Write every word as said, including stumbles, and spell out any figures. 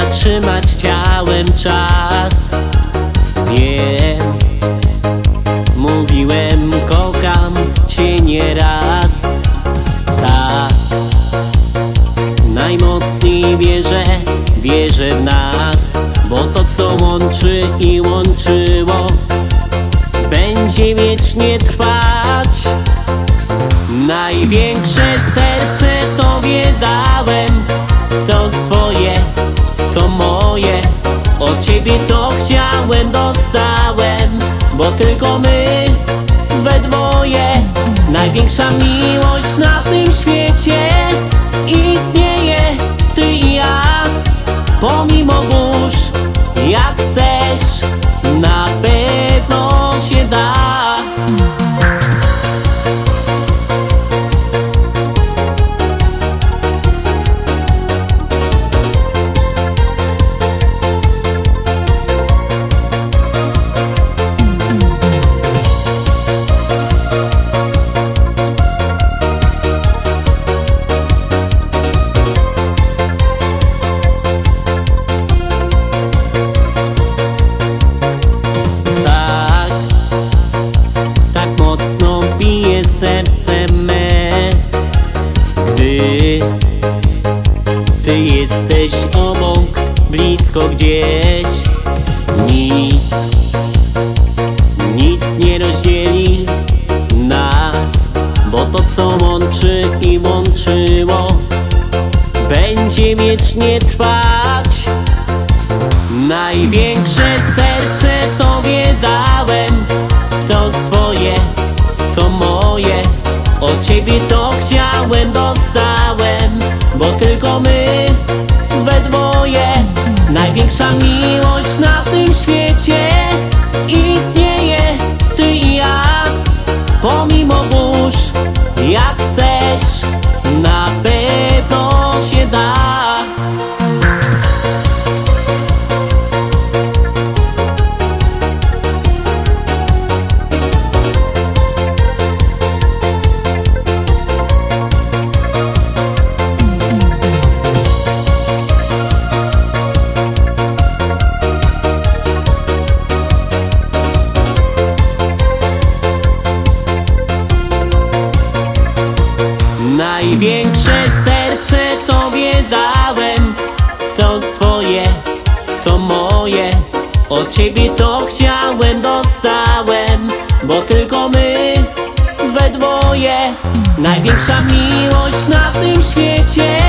zatrzymać chciałem czas. Wiem, mówiłem, kocham cię nieraz. Tak, najmocniej wierzę, wierzę w nas, bo to co łączy i łączyło, będzie wiecznie trwać. Największe serce tobie dałem, to swoje, to moje. Od ciebie co chciałem dostałem, bo tylko my we dwoje. Największa miłość na tym świecie istnieje, ty i ja. Pomimo burz, jak chcesz, na pewno się da. Serce me, gdy ty jesteś obok, blisko gdzieś. Nic, nic nie rozdzieli nas, bo to co łączy i łączyło, będzie wiecznie trwać. Największe serce tobie dałem, to swoje, to moje. Od ciebie co chciałem dostałem, bo tylko my we dwoje. Największa miłość na tym świecie istnieje, ty i ja. Pomimo burz, jak chcesz, na pewno się da. Największe serce tobie dałem, to swoje, to moje. Od ciebie co chciałem dostałem, bo tylko my we dwoje. Największa miłość na tym świecie